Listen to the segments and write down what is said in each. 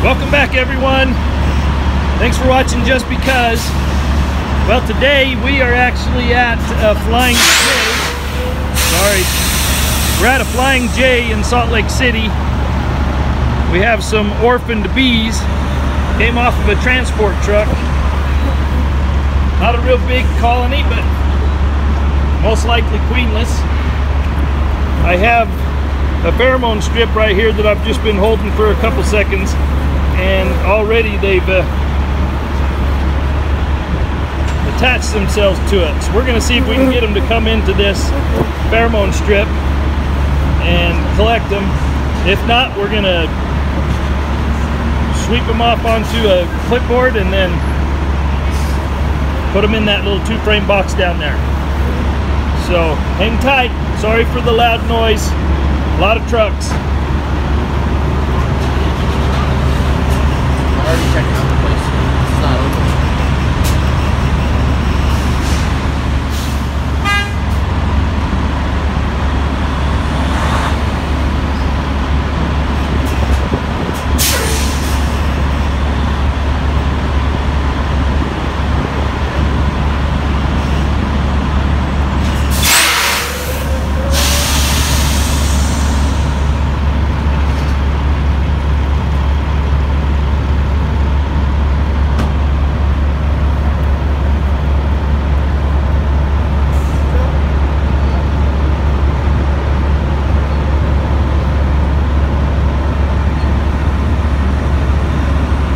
Welcome back, everyone. Thanks for watching Just Because. Well, today we are actually at Flying J. Sorry. We're at a Flying J in Salt Lake City. We have some orphaned bees. Came off of a transport truck. Not a real big colony, but most likely queenless. I have a pheromone strip right here that I've just been holding for a couple seconds, and already they've attached themselves to it. So we're going to see if we can get them to come into this pheromone strip and collect them. If not, we're going to sweep them off onto a clipboard and then put them in that little 2-frame box down there. So hang tight. Sorry for the loud noise. A lot of trucks. I already checked out the place. It's not open.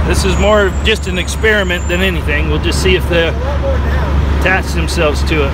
This is more of just an experiment than anything. We'll just see if they attach themselves to it.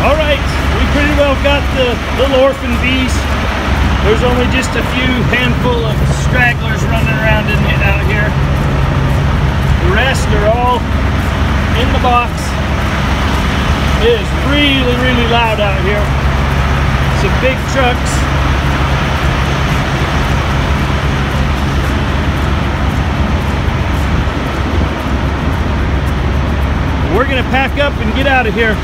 All right, we pretty well got the little orphan bees. There's only just a few handful of stragglers running around out here. The rest are all in the box. It is really, really loud out here. Some big trucks. We're gonna pack up and get out of here.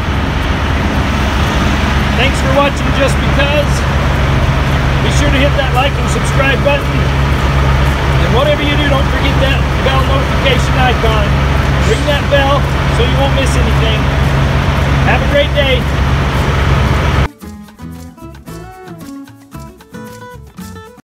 Thanks for watching Just Because. Be sure to hit that like and subscribe button. And whatever you do, don't forget that bell notification icon. Ring that bell so you won't miss anything. Have a great day.